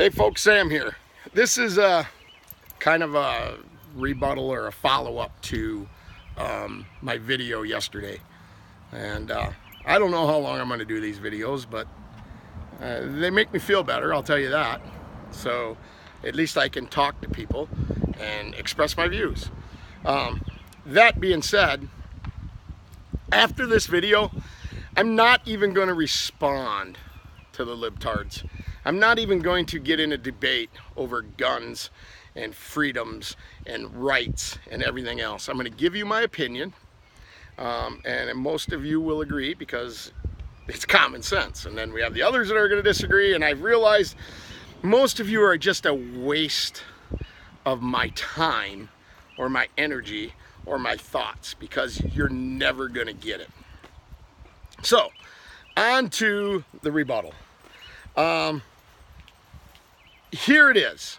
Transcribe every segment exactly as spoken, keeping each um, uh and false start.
Hey folks, Sam here. This is a kind of a rebuttal or a follow-up to um, my video yesterday. And uh, I don't know how long I'm going to do these videos, but uh, they make me feel better, I'll tell you that. So at least I can talk to people and express my views. Um, that being said, after this video, I'm not even going to respond to the libtards. I'm not even going to get in a debate over guns and freedoms and rights and everything else. I'm going to give you my opinion, um, and most of you will agree because it's common sense. And then we have the others that are going to disagree, and I've realized most of you are just a waste of my time or my energy or my thoughts because you're never going to get it. So, on to the rebuttal. Um, Here it is.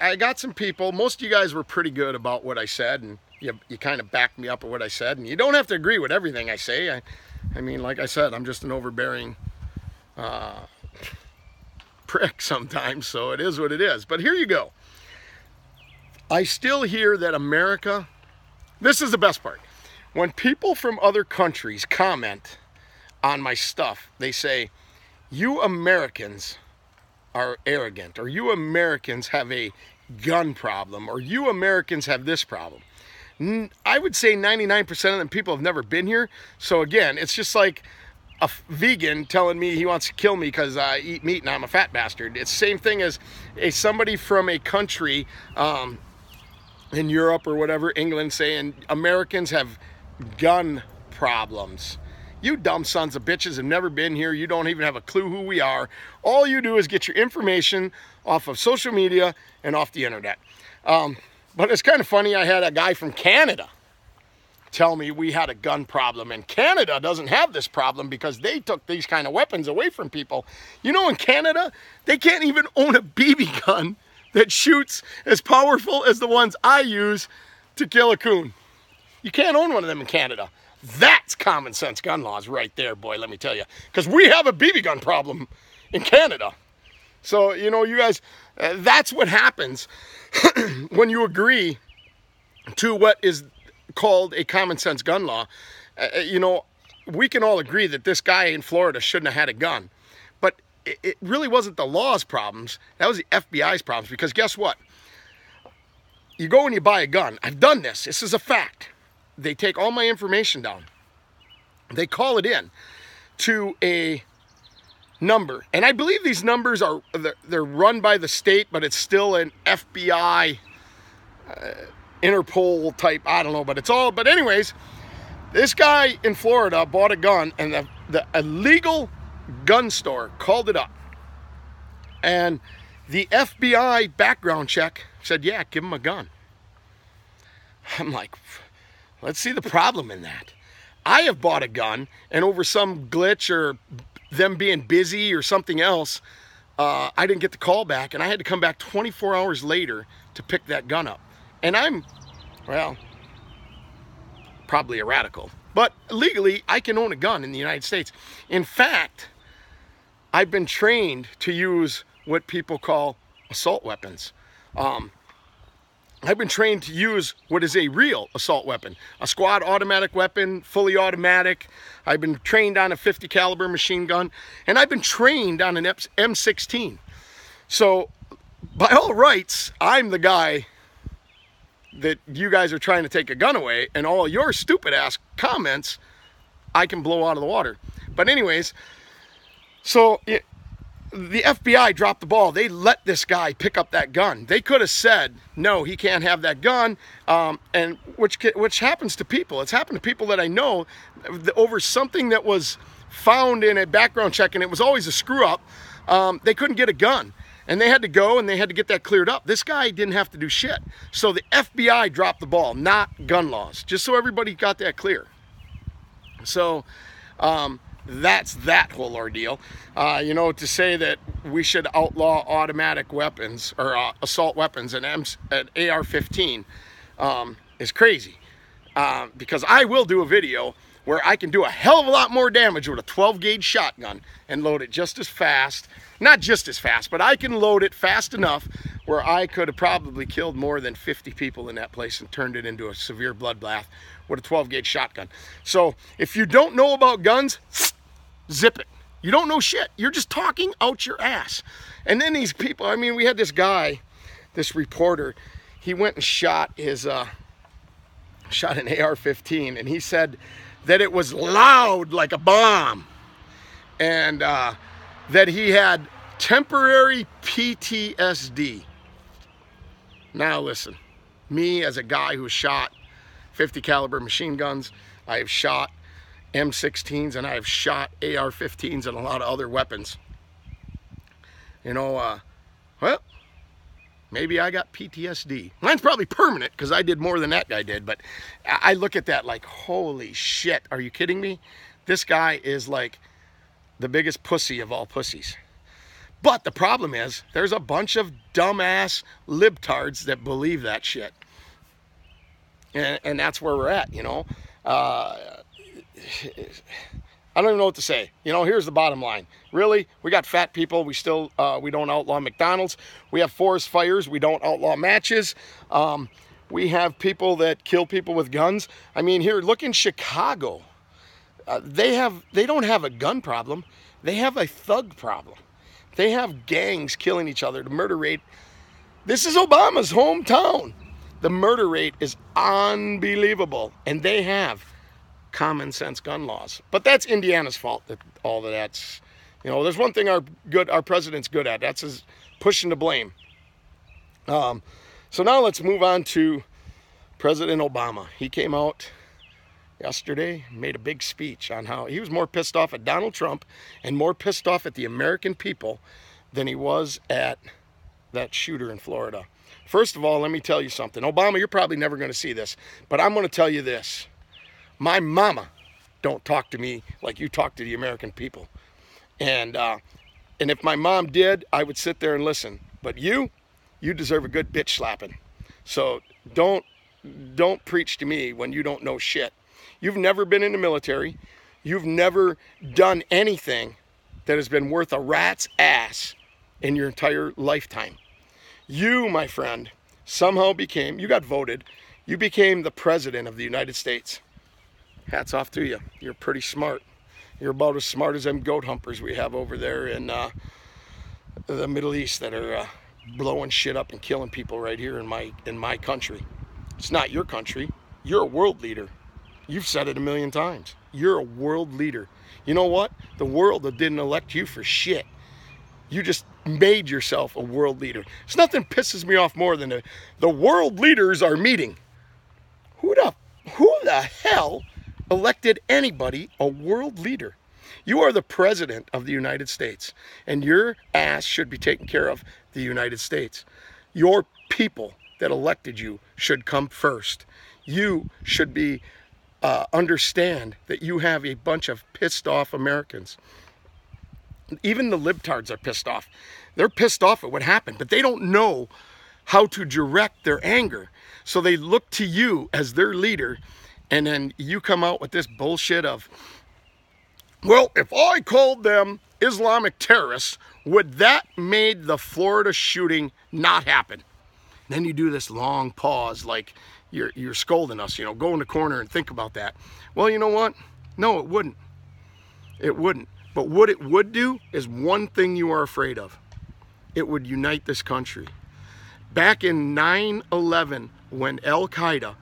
I got some people, most of you guys were pretty good about what I said, and you, you kind of backed me up at what I said, and you don't have to agree with everything I say. I, I mean, like I said, I'm just an overbearing uh, prick sometimes, so it is what it is. But here you go. I still hear that America, this is the best part. When people from other countries comment on my stuff, they say, "You Americans are arrogant," or "You Americans have a gun problem," or "You Americans have this problem." I would say ninety-nine percent of them people have never been here. So again, it's just like a vegan telling me he wants to kill me because I eat meat and I'm a fat bastard. It's the same thing as a somebody from a country um, in Europe or whatever, England, saying Americans have gun problems. You dumb sons of bitches have never been here. You don't even have a clue who we are. All you do is get your information off of social media and off the internet. Um, but it's kind of funny. I had a guy from Canada tell me we had a gun problem, and Canada doesn't have this problem because they took these kind of weapons away from people. You know, in Canada, they can't even own a B B gun that shoots as powerful as the ones I use to kill a coon. You can't own one of them in Canada. That's common sense gun laws right there, boy, let me tell you. Because we have a B B gun problem in Canada. So, you know, you guys, uh, that's what happens when you agree to what is called a common sense gun law. Uh, you know, we can all agree that this guy in Florida shouldn't have had a gun. But it, it really wasn't the law's problems. That was the F B I's problems. Because guess what? You go and you buy a gun. I've done this. This is a fact. They take all my information down. They call it in to a number. And I believe these numbers are, they're run by the state, but it's still an F B I, uh, Interpol type, I don't know, but it's all, but anyways, this guy in Florida bought a gun, and the, the illegal gun store called it up. And the F B I background check said, yeah, give him a gun. I'm like, let's see the problem in that. I have bought a gun, and over some glitch or them being busy or something else, uh, I didn't get the call back, and I had to come back twenty-four hours later to pick that gun up. And I'm, well, probably a radical. But legally, I can own a gun in the United States. In fact, I've been trained to use what people call assault weapons. Um, I've been trained to use what is a real assault weapon, a squad automatic weapon, fully automatic. I've been trained on a fifty caliber machine gun, and I've been trained on an M sixteen. So by all rights, I'm the guy that you guys are trying to take a gun away, and all your stupid ass comments I can blow out of the water. But anyways, so it, the F B I dropped the ball. They let this guy pick up that gun. They could have said, no, he can't have that gun, um, and which which happens to people. It's happened to people that I know over something that was found in a background check, and it was always a screw-up. Um, they couldn't get a gun, and they had to go, and they had to get that cleared up. This guy didn't have to do shit. So the F B I dropped the ball, not gun laws, just so everybody got that clear. So... Um, that's that whole ordeal. Uh, you know, to say that we should outlaw automatic weapons or uh, assault weapons and an A R fifteen um, is crazy. Uh, because I will do a video where I can do a hell of a lot more damage with a twelve gauge shotgun and load it just as fast. Not just as fast, but I can load it fast enough where I could have probably killed more than fifty people in that place and turned it into a severe bloodbath with a twelve gauge shotgun. So if you don't know about guns, zip it. You don't know shit. You're just talking out your ass. And then these people, I mean, we had this guy, this reporter, he went and shot his, uh, shot an A R fifteen, and he said that it was loud like a bomb, and uh, that he had temporary P T S D. Now listen, me as a guy who shot fifty caliber machine guns, I have shot M sixteens, and I have shot A R fifteens and a lot of other weapons. You know, uh, well, maybe I got P T S D. Mine's probably permanent because I did more than that guy did, but I look at that like, holy shit, are you kidding me? This guy is like the biggest pussy of all pussies. But the problem is, there's a bunch of dumbass libtards that believe that shit. And, and that's where we're at, you know? Uh, I don't even know what to say. You know, here's the bottom line. Really, we got fat people. We still, uh, we don't outlaw McDonald's. We have forest fires. We don't outlaw matches. Um, we have people that kill people with guns. I mean, here, look in Chicago. Uh, they have, they don't have a gun problem. They have a thug problem. They have gangs killing each other. The murder rate, this is Obama's hometown. The murder rate is unbelievable. And they have common sense gun laws. But that's Indiana's fault, that all of that's, you know, there's one thing our good our president's good at, that's his pushing the blame. Um so now let's move on to President Obama. He came out yesterday, made a big speech on how he was more pissed off at Donald Trump and more pissed off at the American people than he was at that shooter in Florida. First of all, let me tell you something, Obama, you're probably never going to see this, but I'm going to tell you this. My mama don't talk to me like you talk to the American people. And uh, and if my mom did, I would sit there and listen. But you, you deserve a good bitch slapping. So don't, don't preach to me when you don't know shit. You've never been in the military. You've never done anything that has been worth a rat's ass in your entire lifetime. You, my friend, somehow became, you got voted, you became the president of the United States. Hats off to you. You're pretty smart. You're about as smart as them goat humpers we have over there in uh, the Middle East that are uh, blowing shit up and killing people right here in my in my country. It's not your country. You're a world leader. You've said it a million times. You're a world leader. You know what? The world didn't elect you for shit. You just made yourself a world leader. There's nothing pisses me off more than the, the world leaders are meeting. Who the, who the hell elected anybody a world leader? You are the president of the United States, and your ass should be taken care of the United States. Your people that elected you should come first. You should be uh, understand that you have a bunch of pissed off Americans. Even the libtards are pissed off. They're pissed off at what happened, but they don't know how to direct their anger. So they look to you as their leader. And then you come out with this bullshit of, well, if I called them Islamic terrorists, would that made the Florida shooting not happen? And then you do this long pause like you're, you're scolding us, you know, go in the corner and think about that. Well, you know what? No, it wouldn't. It wouldn't. But what it would do is one thing you are afraid of. It would unite this country. Back in nine eleven, when al-Qaeda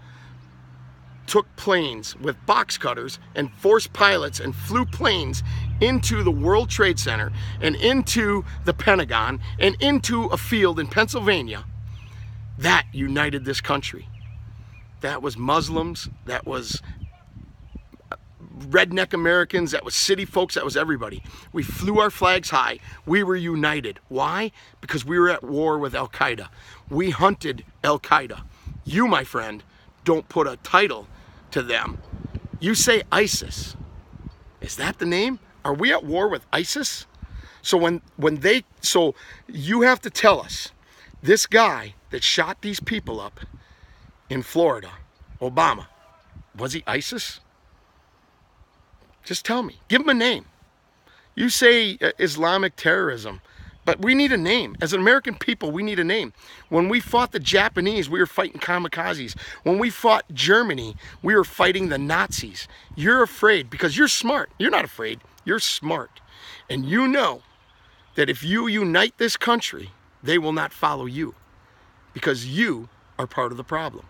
took planes with box cutters and forced pilots and flew planes into the World Trade Center and into the Pentagon and into a field in Pennsylvania, that united this country. That was Muslims, that was redneck Americans, that was city folks, that was everybody. We flew our flags high. We were united. Why? Because we were at war with al-Qaeda. We hunted al-Qaeda. You, my friend, don't put a title to them. You say ISIS. Is that the name? Are we at war with ISIS? So when when they, so you have to tell us, this guy that shot these people up in Florida, Obama, was he ISIS? Just tell me. Give them a name. You say uh, Islamic terrorism, but we need a name. As an American people, we need a name. When we fought the Japanese, we were fighting kamikazes. When we fought Germany, we were fighting the Nazis. You're afraid because you're smart. You're not afraid. You're smart. And you know that if you unite this country, they will not follow you because you are part of the problem.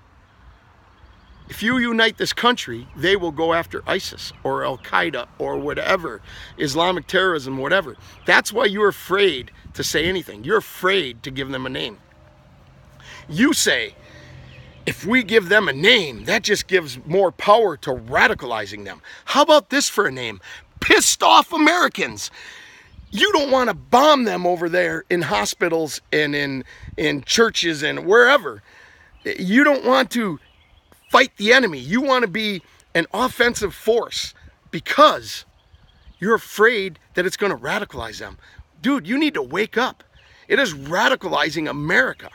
If you unite this country, they will go after ISIS or al-Qaeda or whatever, Islamic terrorism, whatever. That's why you're afraid to say anything. You're afraid to give them a name. You say, if we give them a name, that just gives more power to radicalizing them. How about this for a name? Pissed off Americans. You don't want to bomb them over there in hospitals and in, in churches and wherever. You don't want to fight the enemy. You want to be an offensive force because you're afraid that it's going to radicalize them. Dude, you need to wake up. It is radicalizing America.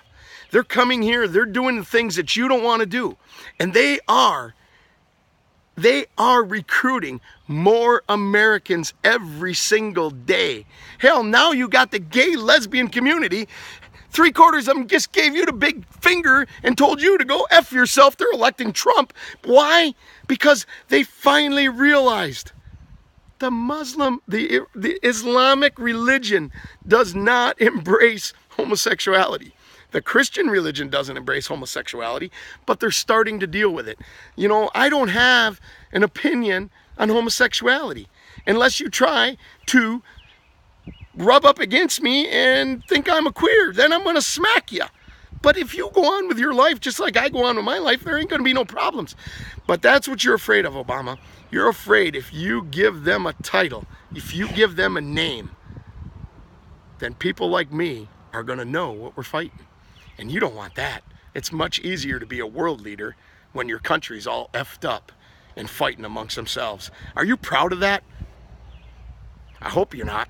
They're coming here. They're doing the things that you don't want to do. And they are, they are recruiting more Americans every single day. Hell, now you got the gay lesbian community. Three quarters of them just gave you the big finger and told you to go F yourself. They're electing Trump. Why? Because they finally realized the Muslim, the, the Islamic religion does not embrace homosexuality. The Christian religion doesn't embrace homosexuality, but they're starting to deal with it. You know, I don't have an opinion on homosexuality unless you try to rub up against me and think I'm a queer, then I'm going to smack you. But if you go on with your life just like I go on with my life, there ain't going to be no problems. But that's what you're afraid of, Obama. You're afraid if you give them a title, if you give them a name, then people like me are going to know what we're fighting. And you don't want that. It's much easier to be a world leader when your country's all effed up and fighting amongst themselves. Are you proud of that? I hope you're not.